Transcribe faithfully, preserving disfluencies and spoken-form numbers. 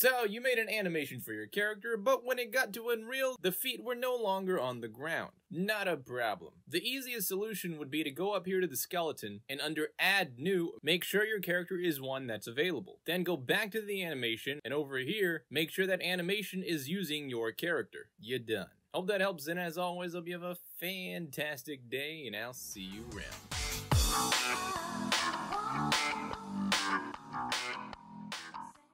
So you made an animation for your character, but when it got to Unreal, the feet were no longer on the ground. Not a problem. The easiest solution would be to go up here to the skeleton and under add new, make sure your character is one that's available. Then go back to the animation and over here, make sure that animation is using your character. You're done. Hope that helps, and as always, hope you have a fantastic day, and I'll see you around.